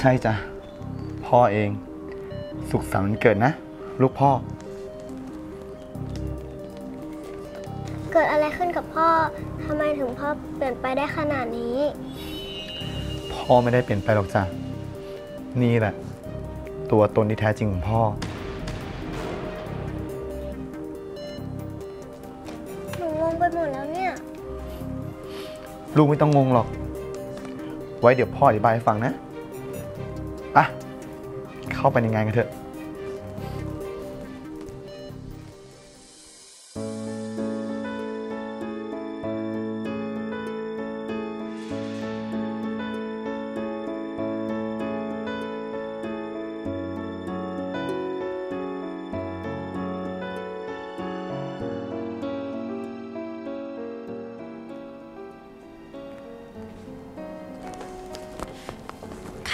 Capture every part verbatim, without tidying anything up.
ใช่จ้ะพ่อเองสุขสันต์วันเกิดนะลูกพ่อเกิดอะไรขึ้นกับพ่อทำไมถึงพ่อเปลี่ยนไปได้ขนาดนี้พ่อไม่ได้เปลี่ยนไปหรอกจ้ะนี่แหละตัวตนที่แท้จริงของพ่อหนูงงไปหมดแล้วเนี่ยลูกไม่ต้องงงหรอกไว้เดี๋ยวพ่ออธิบายให้ฟังนะอ่ะเข้าไปในงานกันเถอะ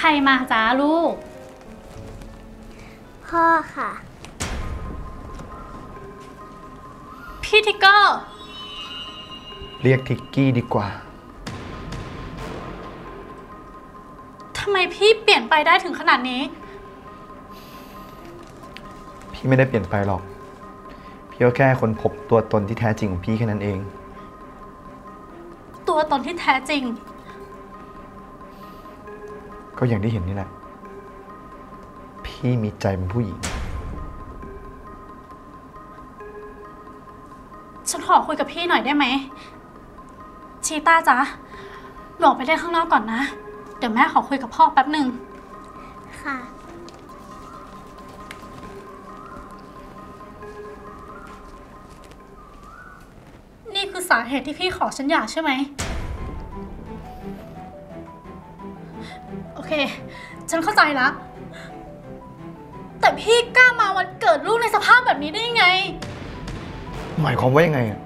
ใครมาจ้าลูกพ่อค่ะพี่ทิกเกอร์เรียกทิกกี้ดีกว่าทำไมพี่เปลี่ยนไปได้ถึงขนาดนี้พี่ไม่ได้เปลี่ยนไปหรอกพี่ก็แค่ค้นพบตัวตนที่แท้จริงของพี่แค่นั้นเองตัวตนที่แท้จริงก็อย่างที่เห็นนี่แหละพี่มีใจเป็นผู้หญิงฉันขอคุยกับพี่หน่อยได้ไหมชีต้าจ๊ะหนูไปได้ข้างนอกก่อนนะเดี๋ยวแม่ขอคุยกับพ่อแป๊บหนึ่งค่ะนี่คือสาเหตุที่พี่ขอฉันหย่าใช่ไหมโอเคฉันเข้าใจแล้วแต่พี่กล้ามาวันเกิดลูกในสภาพแบบนี้ได้ยังไงหมายความว่ายังไงอ่ะ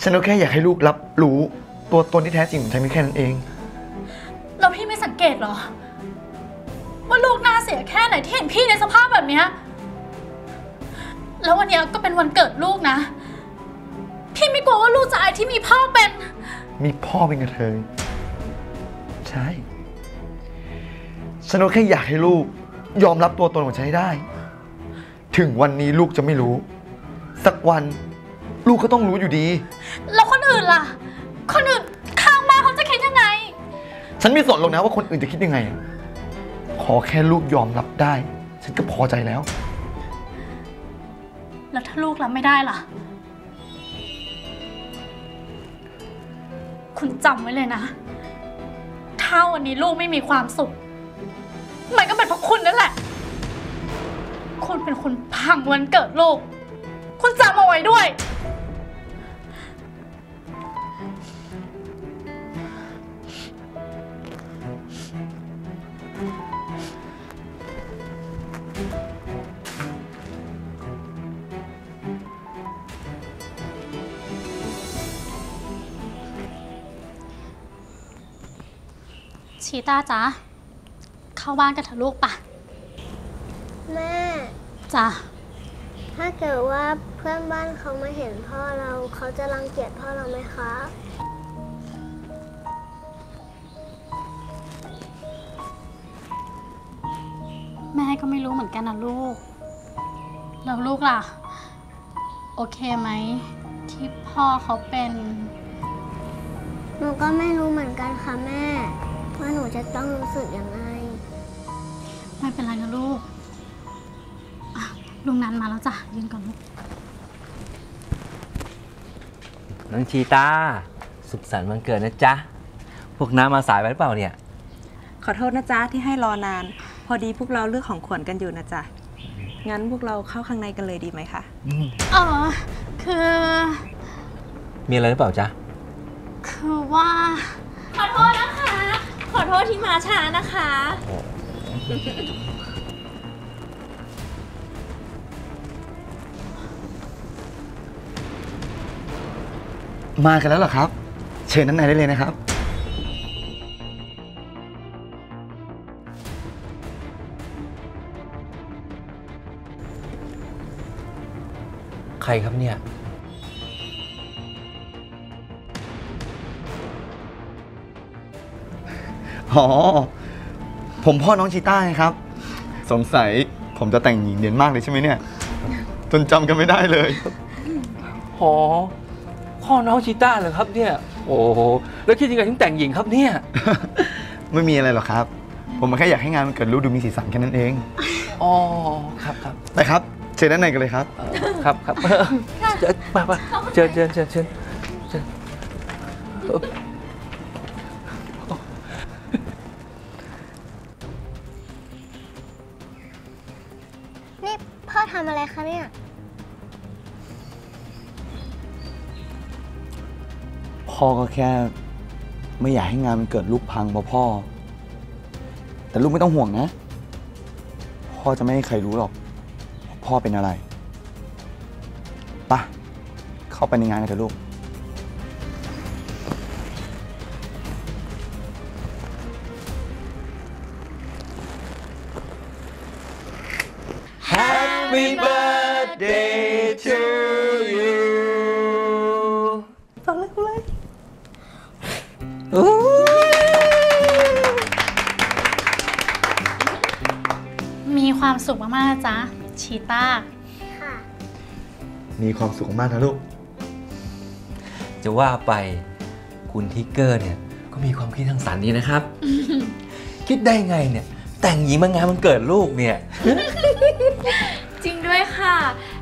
ฉันก็แค่อยากให้ลูกรับรู้ตัวตนที่แท้จริงของฉันแค่นั้นเองแล้วพี่ไม่สังเกตหรอว่าลูกน่าเสียแค่ไหนที่เห็นพี่ในสภาพแบบนี้แล้ววันนี้ก็เป็นวันเกิดลูกนะพี่ไม่กลัวว่าลูกจะอายที่มีพ่อเป็นมีพ่อเป็นกระเทยใช่ฉันก็แค่อยากให้ลูกยอมรับตัวตนของฉันให้ได้ถึงวันนี้ลูกจะไม่รู้สักวันลูกก็ต้องรู้อยู่ดีแล้วคนอื่นล่ะคนอื่นข้างบ้านเขาจะคิดยังไงฉันไม่สนหรอกนะว่าคนอื่นจะคิดยังไงขอแค่ลูกยอมรับได้ฉันก็พอใจแล้วแล้วถ้าลูกรับไม่ได้ล่ะคุณจำไว้เลยนะถ้าวันนี้ลูกไม่มีความสุขมันก็เป็นเพราะคุณนั่นแหละคุณเป็นคนพังวันเกิดลูกคุณจำเอาไว้ด้วยชีต้าจ๊ะเข้าบ้านกันเถอะลูกปะแม่จ้ะถ้าเกิดว่าเพื่อนบ้านเขามาเห็นพ่อเราเขาจะรังเกียจพ่อเราไหมคะแม่ก็ไม่รู้เหมือนกันนะลูกแล้วลูกล่ะโอเคไหมที่พ่อเขาเป็นหนูก็ไม่รู้เหมือนกันค่ะแม่ว่าหนูจะต้องรู้สึกยังไงไม่เป็นไรนะลูกลุงนันมาแล้วจ้ะยืนก่อนลูกน้องชีตาสุขสันต์วันเกิดนะจ๊ะพวกน้ามาสายไปหรือเปล่าเนี่ยขอโทษนะจ๊ะที่ให้รอนานพอดีพวกเราเลือกของขวัญกันอยู่นะจ๊ะงั้นพวกเราเข้าข้างในกันเลยดีไหมคะอ๋อคือมีอะไรหรือเปล่าจ๊ะคือว่าขอโทษนะคะขอโทษที่มาช้านะคะมากันแล้วเหรอครับเชิญด้านในได้เลยนะครับใครครับเนี่ยอ๋อ ผมพ่อน้องชีต้าครับสงสัยผมจะแต่งหญิงเด่นมากเลยใช่ไหมเนี่ยจนจำกันไม่ได้เลยโอ้พ่อน้องชีต้าเหรอครับเนี่ยโอ้โหแล้วคิดยังไงถึงแต่งหญิงครับเนี่ย ไม่มีอะไรหรอกครับผมแค่อยากให้งานมันเกิดรูปดูมีสีสันแค่นั้นเองอ๋อครับครับไปครับเชิญด้านในกันเลยครับครับครับมามาเชิญเชิญเชิญเชิญนี่พ่อทำอะไรคะเนี่ยพ่อก็แค่ไม่อยากให้งานมันเกิดลูกพังเพราะพ่อแต่ลูกไม่ต้องห่วงนะพ่อจะไม่ให้ใครรู้หรอกพ่อเป็นอะไรป่ะเข้าไปในงานกันเถอะลูกHappy birthday to you ต่อเลยกูเลยมีความสุขมากๆจ้ะชีต้าค่ะมีความสุขมากนะลูกจะว่าไปคุณทิกเกอร์เนี่ยก็มีความคิดทางสรรค์ดีนะครับ คิดได้ไงเนี่ยแต่งหญิงมางานมันเกิดลูกเนี่ย จริงด้วยค่ะ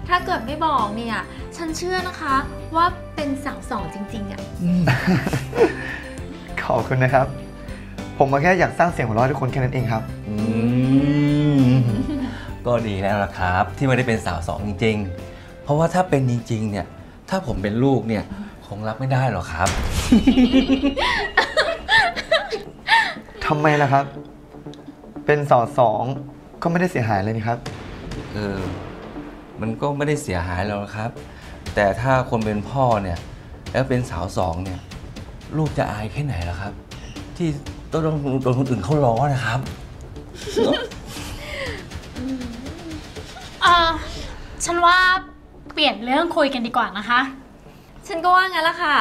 ถ้าเกิดไม่บอกเนี่ยฉันเชื่อนะคะว่าเป็นสาวสองจริงๆอ่ะ ขอบคุณนะครับผมมาแค่อยากสร้างเสียงหัวเราะให้ทุกคนแค่นั้นเองครับ ก็ดีแล้วล่ะครับที่ไม่ได้เป็นสาวสองจริงๆเพราะว่าถ้าเป็นจริงๆเนี่ยถ้าผมเป็นลูกเนี่ยคงรับไม่ได้หรอกครับ ทำไมล่ะครับเป็นสาวสองก็ไม่ได้เสียหายเลยนี่ครับเออมันก็ไม่ได้เสียหายหรอกครับแต่ถ้าคนเป็นพ่อเนี่ยแล้วเป็นสาวสองเนี่ยลูกจะอายแค่ไหนล่ะครับที่ต้องโดนคนอื่นเขาล้อนะครับเออฉันว่าเปลี่ยนเรื่องคุยกันดีกว่านะคะฉันก็ว่างั้นละค่ะ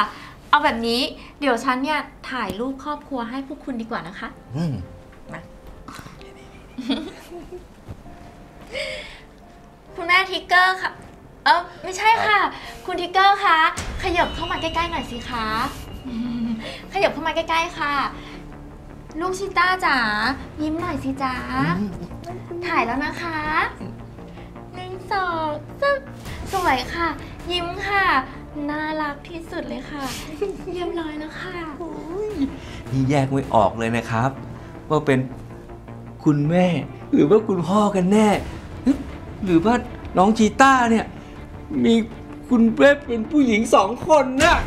เอาแบบนี้เดี๋ยวฉันเนี่ยถ่ายรูปครอบครัวให้พวกคุณดีกว่านะคะอืมมาคุณแม่ทิกเกอร์ค่ะเออไม่ใช่ค่ะคุณทิกเกอร์คะขยับเข้ามาใกล้ๆหน่อยสิคะขยับเข้ามาใกล้ๆค่ะลูกชิต้าจ๋ายิ้มหน่อยสิจ๋าถ่ายแล้วนะคะหนึ่งสองสวยค่ะยิ้มค่ะน่ารักที่สุดเลยค่ะเยี่ยมเลยนะคะนี่แยกไม่ออกเลยนะครับว่าเป็นคุณแม่หรือว่าคุณพ่อกันแน่หรือว่าน้องชีต้าเนี่ยมีคุณแม่เป็นผู้หญิงสองคนน่ะ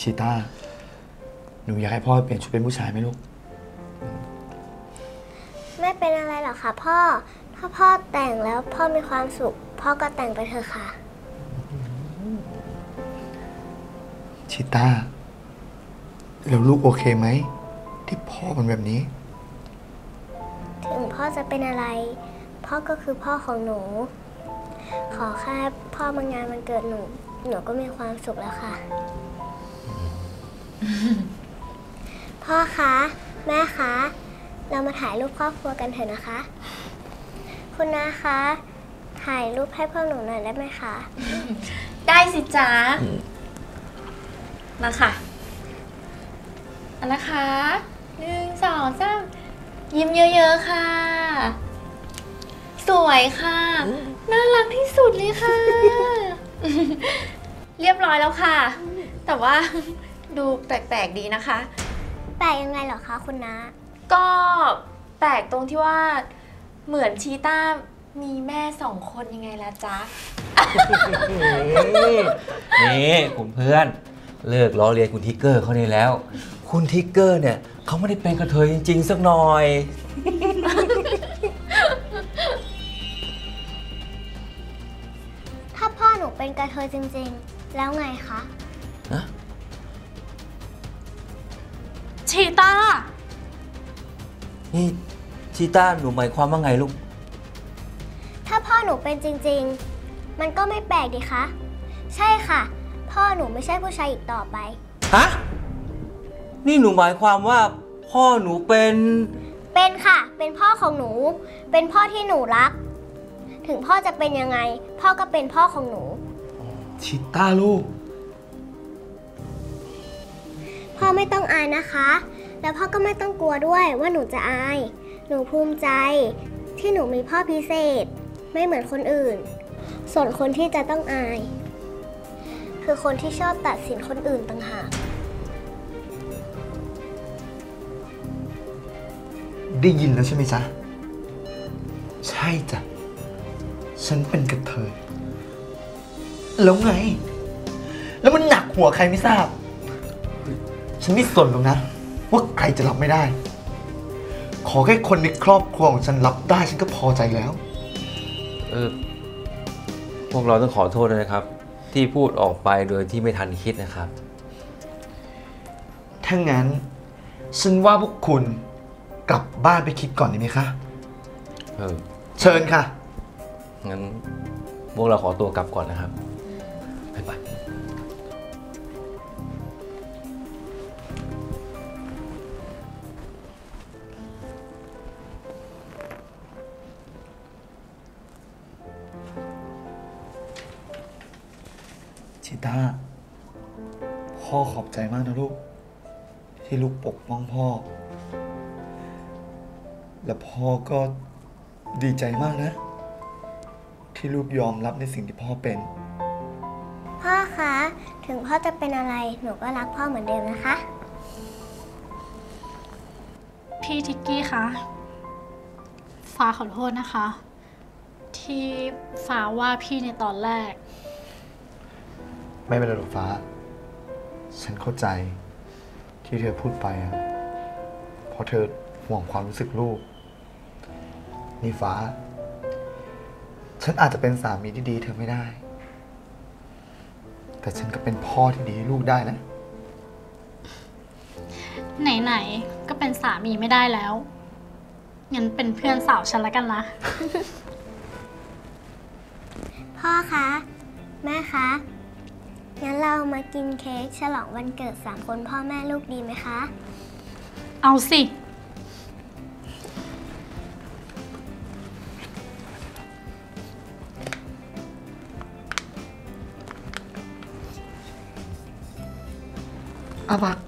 ชีต้าหนูอยากให้พ่อเปลี่ยนชุดเป็นผู้ชายไหมลูกไม่เป็นอะไรหรอกค่ะพ่อถ้าพ่อแต่งแล้วพ่อมีความสุขพ่อก็แต่งไปเถอะค่ะชีต้าแล้วลูกโอเคไหมที่พ่อเป็นแบบนี้ถึงพ่อจะเป็นอะไรพ่อก็คือพ่อของหนูขอแค่พ่อมางานมันเกิดหนูหนูก็มีความสุขแล้วค่ะพ่อคะแม่คะเรามาถ่ายรูปครอบครัวกันเถอะนะคะคุณน้าคะถ่ายรูปให้พวกหนูหน่อยได้ไหมคะได้สิจ๊ะมาค่ะเอาละค่ะหนึ่งสองสามยิ้มเยอะๆค่ะสวยค่ะน่ารักที่สุดเลยค่ะเรียบร้อยแล้วค่ะแต่ว่าดูแปลกๆดีนะคะแปลกยังไงเหรอคะคุณน้าก็แปลกตรงที่ว่าเหมือนชีต้ามีแม่สองคนยังไงล่ะจ๊ะนี่คุณเพื่อนเลิกล้อเลียนคุณทิกเกอร์เขาได้แล้วคุณทิกเกอร์เนี่ยเขาไม่ได้เป็นกระเทยจริงๆสักหน่อยถ้าพ่อหนูเป็นกระเทยจริงๆแล้วไงคะชีต้านี่ชีต้าหนูหมายความว่าไงลูกถ้าพ่อหนูเป็นจริงๆมันก็ไม่แปลกดิคะ ใช่ค่ะพ่อหนูไม่ใช่ผู้ชายอีกต่อไปฮะนี่หนูหมายความว่าพ่อหนูเป็นเป็นค่ะเป็นพ่อของหนูเป็นพ่อที่หนูรักถึงพ่อจะเป็นยังไงพ่อก็เป็นพ่อของหนูชิต้าลูกพ่อไม่ต้องอายนะคะแล้วพ่อก็ไม่ต้องกลัวด้วยว่าหนูจะอายหนูภูมิใจที่หนูมีพ่อพิเศษไม่เหมือนคนอื่นส่วนคนที่จะต้องอายคือคนที่ชอบตัดสินคนอื่นต่างหากได้ยินแล้วใช่ไหมจ๊ะใช่จ้ะฉันเป็นกระเทยแล้วไงแล้วมันหนักหัวใครไม่ทราบฉันไม่สนหรอกนะว่าใครจะรับไม่ได้ขอแค่คนในครอบครัวของฉันรับได้ฉันก็พอใจแล้วเออพวกเราต้องขอโทษด้วยนะครับที่พูดออกไปโดยที่ไม่ทันคิดนะครับถ้างั้นฉันว่าพวกคุณกลับบ้านไปคิดก่อนดีไหมคะเออเชิญค่ะงั้นพวกเราขอตัวกลับก่อนนะครับไปไปชิต้าพ่อขอบใจมากนะลูกที่ลูกปกป้องพ่อและพ่อก็ดีใจมากนะที่ลูกยอมรับในสิ่งที่พ่อเป็นพ่อคะถึงพ่อจะเป็นอะไรหนูก็รักพ่อเหมือนเดิมนะคะพี่ทิกกี้คะฟ้าขอโทษนะคะที่ฟ้าว่าพี่ในตอนแรกไม่เป็นไรหรอกฟ้าฉันเข้าใจที่เธอพูดไปอะเพราะเธอห่วงความรู้สึกลูกนี่ฟ้าฉันอาจจะเป็นสามีที่ดีเธอไม่ได้แต่ฉันก็เป็นพ่อที่ดีให้ลูกได้นะไหนๆก็เป็นสามีไม่ได้แล้วงั้นเป็นเพื่อนสาวฉันละกันนะ พ่อคะแม่คะงั้นเรามากินเค้กฉลองวันเกิดสามคนพ่อแม่ลูกดีไหมคะเอาสิอาบัก